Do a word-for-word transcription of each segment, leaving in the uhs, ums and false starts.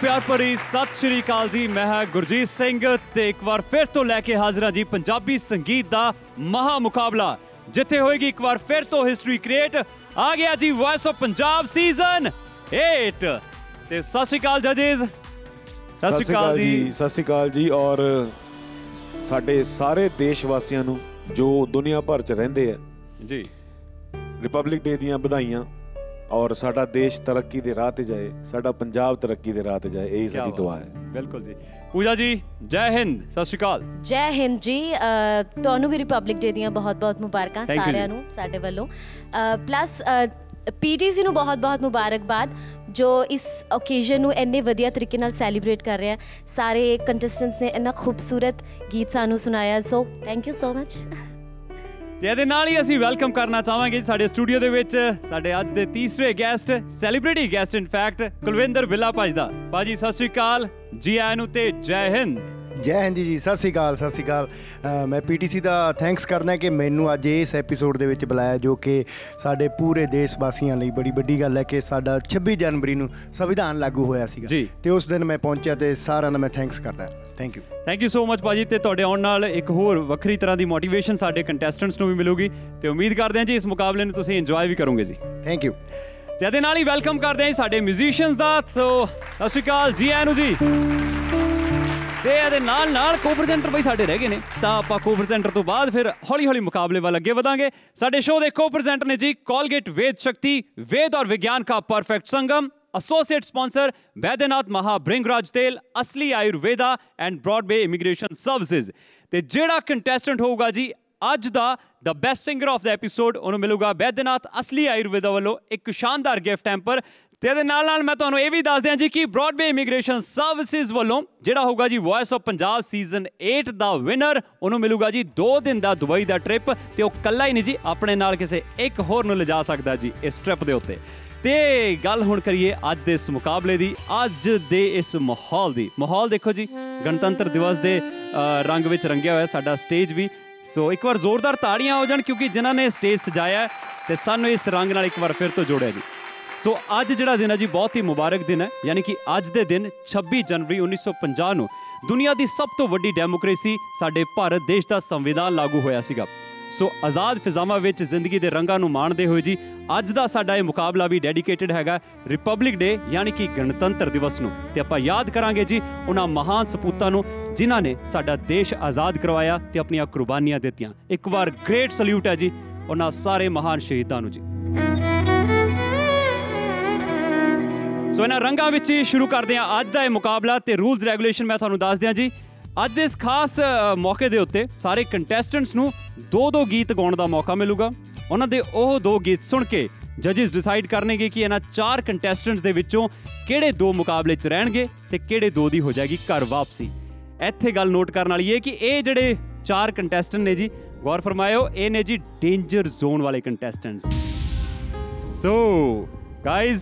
प्यार भरी सत श्री अकाल जी। मैं है गुरजीत सिंह ते एक बार फिर तो लैके हाजिर जी पंजाबी संगीत दा महा मुकाबला जिथे होएगी एक बार फिर तो हिस्ट्री क्रिएट। आ गया जी voice of Punjab season eight. ते सत श्री अकाल जजेस। सत श्री अकाल जी। सत श्री अकाल जी और साडे सारे देशवासियों नूं जो दुनिया भर च रहिंदे है जी रिपब्लिक डे दीयां बधाइयां और साडा देश तरक्की दे राह ते जाए, साडा पंजाब तरक्की दे राह ते जाए, यही साडी दुआ है। बिल्कुल जी। पूजा जी जय हिंद। सत श्री अकाल। जय हिंद जी। तुहानू भी रिपब्लिक डे दियां बहुत बहुत मुबारकां सारिआं नू साडे वल्लों, प्लस पीटीसी नू बहुत बहुत मुबारकबाद जो इस ओकेजन नू इन्ने वधिया तरीके नाल सैलीब्रेट कर रहे हैं। सारे कंटेस्टेंट्स ने इन्ना खूबसूरत गीत सानू सुनाया, so thank you so much. ਇਹਦੇ ਨਾਲ ਹੀ ਅਸੀਂ ਵੈਲਕਮ ਕਰਨਾ ਚਾਹਾਂਗੇ ਸਾਡੇ ਸਟੂਡੀਓ ਦੇ ਵਿੱਚ ਸਾਡੇ ਅੱਜ ਦੇ ਤੀਸਰੇ guest, celebrity guest in fact, Kulwinder Billa ਭਾਜੀ ਦਾ। ਭਾਜੀ ਸਤਿ ਸ਼੍ਰੀ ਅਕਾਲ ਜੀ ਆਇਆਂ ਨੂੰ ਤੇ ਜੈ ਹਿੰਦ। ਜੈ ਹਿੰਦ ਜੀ। ਸਤਿ ਸ਼੍ਰੀ ਅਕਾਲ। ਸਤਿ ਸ਼੍ਰੀ ਅਕਾਲ। ਮੈਂ ਪੀਟੀਸੀ ਦਾ ਥੈਂਕਸ ਕਰਦਾ ਕਿ ਮੈਨੂੰ ਅੱਜ ਇਸ ਐਪੀਸੋਡ ਦੇ ਵਿੱਚ ਬੁਲਾਇਆ, ਜੋ ਕਿ ਸਾਡੇ ਪੂਰੇ ਦੇਸ਼ ਵਾਸੀਆਂ ਲਈ ਬੜੀ ਵੱਡੀ ਗੱਲ ਹੈ ਕਿ ਸਾਡਾ ਛੱਬੀ ਜਨਵਰੀ ਨੂੰ ਸੰਵਿਧਾਨ ਲਾਗੂ ਹੋਇਆ ਸੀਗਾ ਤੇ ਉਸ ਦਿਨ ਮੈਂ ਪਹੁੰਚਿਆ ਤੇ ਸਾਰਿਆਂ ਨੂੰ ਮੈਂ ਥੈਂਕਸ ਕਰਦਾ। Thank you. Thank you so much भाजी। तो तुहाडे आउण नाल एक होर वखरी तरह की मोटिवेशन साडे कंटेस्टेंट्स नूं भी मिलूगी तो उम्मीद करते हैं जी इस मुकाबले नूं तुसीं इंजॉय भी करोगे जी। Thank you. ते इहदे नाल ही वैलकम करते हैं जी साडे म्यूजिशियंस दा। सो सत श्री अकाल जी आइयां नूं जी। ते इहदे नाल नाल को प्रेजेंटर भाई साडे रह गए ने तां आपां को प्रेजेंटर तो बाद फिर हौली हौली मुकाबले वाल अगे वधांगे। साडे शो दे को प्रेजेंटर ने जी कॉलगेट वेद शक्ति, वेद और विज्ञान का परफेक्ट संगम। एसोसिएट स्पॉन्सर बैद्यनाथ महा भृंगराज टेल, असली Ayurveda and Broadway immigration services. तो जोड़ा कंटेस्टेंट होगा जी अज का the best singer of the episode उन्होंने मिलेगा बैद्यनाथ असली आयुर्वेदा वालों एक शानदार गिफ्ट हैंपर। तो मैं तुम्हें यह भी दस दें जी कि ब्रॉडवे इमिग्रेशन सर्विसेज वालों जोड़ा होगा जी voice of Punjab season eight का विनर उन्होंने मिलेगा जी दो दिन का दुबई का ट्रिप। तो कला ही नहीं जी अपने नाल किसी एक होर नूं लिजा सकदा जी इस ट्रिप के उत्ते। ते गल हुण करिए आज दे इस मुकाबले दी, आज दे इस माहौल दी। माहौल देखो जी गणतंत्र दिवस दे रंग विच रंगिया होया साडा स्टेज भी। सो एक बार जोरदार ताड़ियां हो जान क्योंकि जिन्हां ने स्टेज सजाया ते सानू इस रंग नाल एक बार फिर तो जोड़िया जी। सो अज जिहड़ा दिन है जी बहुत ही मुबारक दिन है, यानी कि अज दे दिन छब्बी जनवरी उन्नीस सौ पंजाह नूं दुनिया की सब तो वड्डी डेमोक्रेसी साडे भारत देश का संविधान लागू होया सीगा। सो आज़ाद फिजामा जिंदगी के रंगों माणते हुए जी अज का साडा यह मुकाबला भी डेडिकेटिड हैगा रिपब्लिक डे यानी कि गणतंत्र दिवस नूं। ते आपां याद करांगे जी उन्हां महान सपूतां नूं जिन्हां ने साडा देश आज़ाद करवाया ते अपनियां कुर्बानियां दित्तियां। एक बार ग्रेट सल्यूट है जी उन्हां सारे महान शहीदां नूं जी। सो इन्हां रंगां विच ही शुरू करदे हां अज दा इह मुकाबला ते रूल्स रैगूलेशन मैं तुहानूं दस दियां जी। अज दे इस खास मौके दे उत्ते सारे कंटेस्टेंट्स नूं दो दो गीत गाउण दा मौका मिलूगा। उन्हां दे ओह दो गीत सुन के जजिस डिसाइड करनगे कि इन्हां चार कंटेस्टेंट्स दे विच्चों किहड़े दो मुकाबले च रहणगे ते किहड़े दो दी हो जाएगी घर वापसी। इत्थे गल नोट करन वाली है कि ये जिहड़े चार कंटेस्टेंट ने जी गौर फरमायो ये ने जी डेंजर जोन वाले कंटेस्टेंट्स। सो गाइज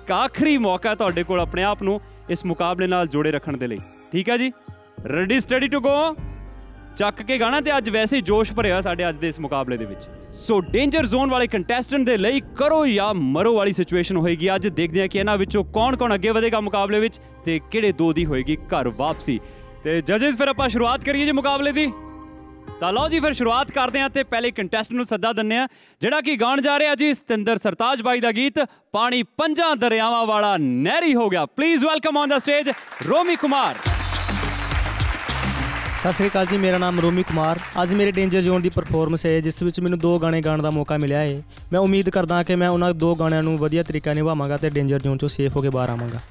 एक आखिरी मौका तुहाडे कोल अपने आप नूं इस मुकाबले नाल जोड़े रखण दे लई, ठीक है जी। रेडी स्टडी टू गो ਚੱਕ ਕੇ ਗਾਣਾ ਤੇ ਅੱਜ ਵੈਸੇ ਜੋਸ਼ ਭਰਿਆ ਸਾਡੇ ਅੱਜ ਦੇ ਇਸ ਮੁਕਾਬਲੇ ਦੇ ਵਿੱਚ। ਸੋ ਡੇਂਜਰ ਜ਼ੋਨ ਵਾਲੇ ਕੰਟੈਸਟੈਂਟ ਦੇ ਲਈ ਕਰੋ ਜਾਂ ਮਰੋ ਵਾਲੀ ਸਿਚੁਏਸ਼ਨ ਹੋਏਗੀ ਅੱਜ। ਦੇਖਦੇ ਹਾਂ ਕਿ ਇਹਨਾਂ ਵਿੱਚੋਂ ਕੌਣ ਕੌਣ ਅੱਗੇ ਵਧੇਗਾ ਮੁਕਾਬਲੇ ਵਿੱਚ ਤੇ ਕਿਹੜੇ ਦੋ ਦੀ ਹੋਏਗੀ ਘਰ ਵਾਪਸੀ। ਤੇ ਜੱਜਸ ਫਿਰ ਆਪਾਂ ਸ਼ੁਰੂਆਤ ਕਰੀਏ ਜੀ ਮੁਕਾਬਲੇ ਦੀ। ਤਾਂ ਲਓ ਜੀ ਫਿਰ ਸ਼ੁਰੂਆਤ ਕਰਦੇ ਹਾਂ ਤੇ ਪਹਿਲੇ ਕੰਟੈਸਟੈਂਟ ਨੂੰ ਸੱਦਾ ਦਿੰਦੇ ਹਾਂ ਜਿਹੜਾ ਕਿ ਗਾਣ ਜਾ ਰਿਹਾ ਜੀ ਸਤਿੰਦਰ ਸਰਤਾਜ ਬਾਈ ਦਾ ਗੀਤ ਪਾਣੀ ਪੰਜਾਂ ਦਰਿਆਵਾਂ ਵਾਲਾ ਨਹਿਰੀ ਹੋ ਗਿਆ। Please welcome on the stage Romi Kumar. सत श्री अकाल जी, मेरा नाम रोमी कुमार। अज मेरे डेंजर जोन की परफॉर्मेंस है जिस विच मैनूं दो गाने गाने का मौका मिला है। मैं उम्मीद करदा कि मैं उन्होंने दो गाणियां नूं वधिया तरीका निभावांगा तो डेंजर जोन चो सेफ होकर बाहर आवांगा।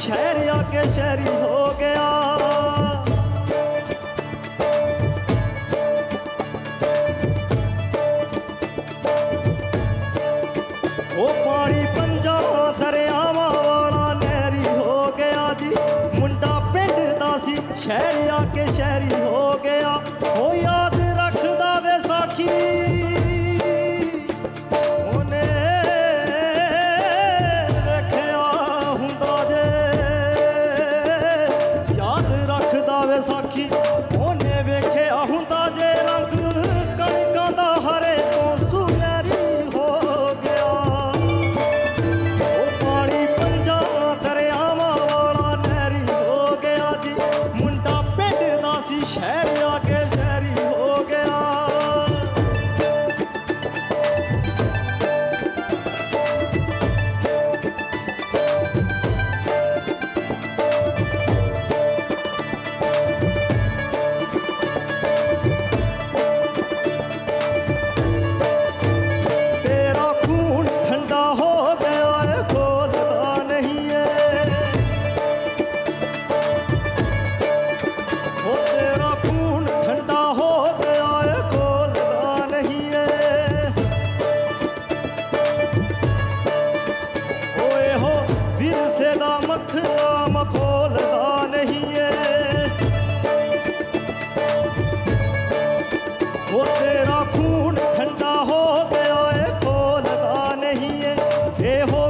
शहरी आके शहरी हो गया हो याद रखदा वे साखी उन्ने रखया हुंदा जे याद रखदा वे साखी उन्ने वेखया हुंदा जे रंग कणकां दा हरे तो सुनहरी हो गया। ओ पानी पंजां दरियावां वाला नहरी हो गया जी शहरी आके शहरी हो गया। तेरा खून ठंडा हो गया है बोलता नहीं है।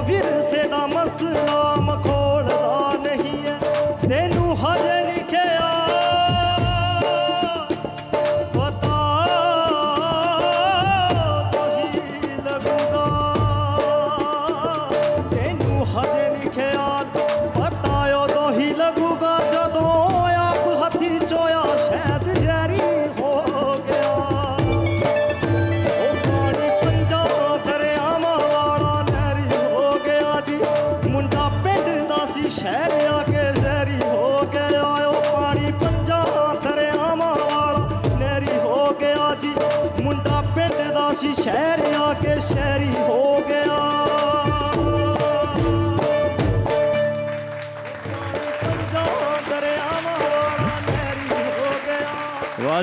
शहरी आके शहरी हो गया। वाह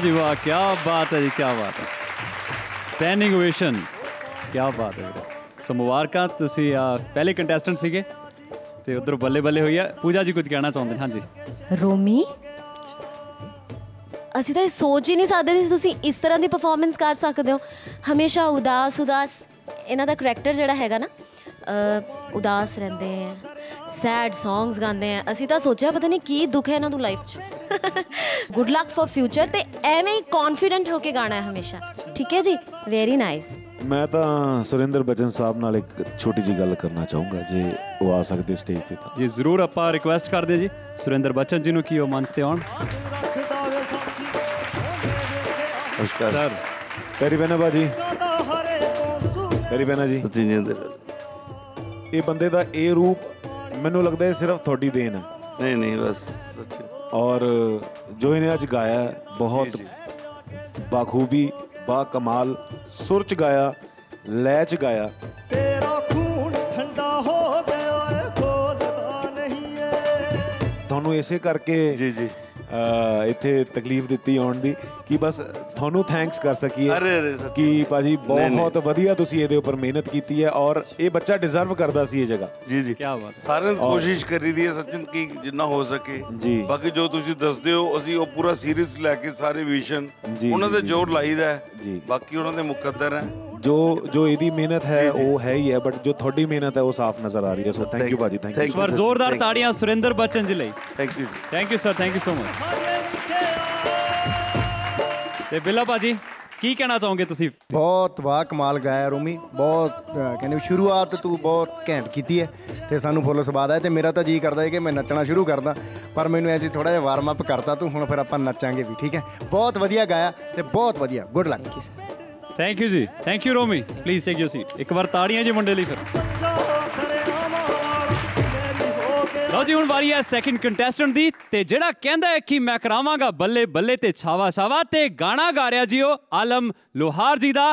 जी वाह, क्या बात है जी, क्या बात है। स्टैंडिंग ओवेशन, क्या बात है। सो मुबारक तुसी पहले कंटेस्टेंट सीगे ते उधर बल्ले बल्ले हुई है। पूजा जी कुछ कहना चाहते हैं? हाँ जी रोमी, असी तो सोच ही नहीं सकते थे तुसी इस तरह की परफॉर्मेंस कर सकते हो। हमेशा उदास उदास इन्हां दा करैक्टर जिहड़ा हैगा ना उदास रहंदे हैं, सैड सॉन्ग्स गाते हैं। असी तो सोचा पता नहीं की दुख है इन्हों लाइफ च। गुड लक फॉर फ्यूचर ते एवें कॉन्फिडेंट होके गाना है हमेशा। ठीक है जी, वेरी नाइस। मैं तो सुरेंद्र बच्चन साहब नाल एक छोटी जी गल करना चाहूँगा जी, वो आ सकते स्टेज पे जी। जरूर आप रिक्वेस्ट कर दे जी सुरेंद्र बच्चन जी की वो मंच से आन। तेरी बहना भाजी, तेरी बहना जी, ये बंदे का ये रूप मैनू लगता है सिर्फ थोड़ी देन है। नहीं नहीं बस सच्ची। और जो इन्हें आज गाया बहुत बाखूबी बा कमाल सुर च गाया, लै च गाया। तेरा खून ठंडा हो गया थानू इसे करके जी जी इत्थे तकलीफ दिती आउण दी कि बस थानू थैंक्स कर सकिए कि भाजी बहुत वधिया तुसी इहदे उपर मेहनत कीती है और ये बच्चा डिजर्व करदा सी ये जगह। जी जी क्या बात। सारे कोशिश करी दी है सचिन की जिन्ना हो सके जी। बाकी जो तुसी दसदे हो असी ओ पूरा सीरीज लैके सारे विजन उन्हां दे जोर लाईदा है जी। बाकी उन्हां दे मुकद्दर है जो जो इदी मेहनत है वो है ही है, बट जो थोड़ी मेहनत है वो साफ नजर आ रही है। सो थैंक यू भाजी, थैंक यू। और जोरदार ताड़ियां सुरेंद्र बच्चन जी लिए। Thank you, thank you sir, thank you so much. ते बिल्ला भाजी की कहना चाहोगे तुसी? बहुत वाह कमाल गाया रोमी, बहुत कहने शुरुआत तू बहुत घैंट की है तो सानू फुल स्वाद है। तो मेरा तो जी करता है कि मैं नचना शुरू करदा पर मैं ऐसे थोड़ा जहा वार्म अप करता तू हूँ, फिर आप नचांगे भी। ठीक है, बहुत वधिया गाया तो बहुत वधिया। Good luck. थैंक यू जी, thank you Romi. Please take your seat. एक बार ताड़ियां जी मुंडे ली। फिर लो जी हुण वारी है सैकेंड कंटेस्टेंट दी ते जिहड़ा कहंदा है कि मैं करावांगा बल्ले बल्ले ते छावा छावा ते गाना गा रहा जी ओ आलम लोहार जी दा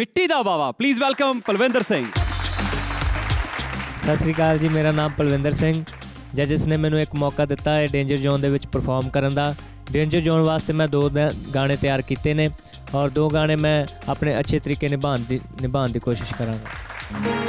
मिट्टी दा बावा। Please welcome Palwinder Singh. सत श्री अकाल जी, मेरा नाम पलविंदर सिंह। जजिस ने मैनू एक मौका दिता है डेंजर जोन दे विच परफॉर्म करन दा। डेंजर जोन वास्ते मैं दो गाने तैयार किए ने और दो गाने मैं अपने अच्छे तरीके निभाने की कोशिश करांगा।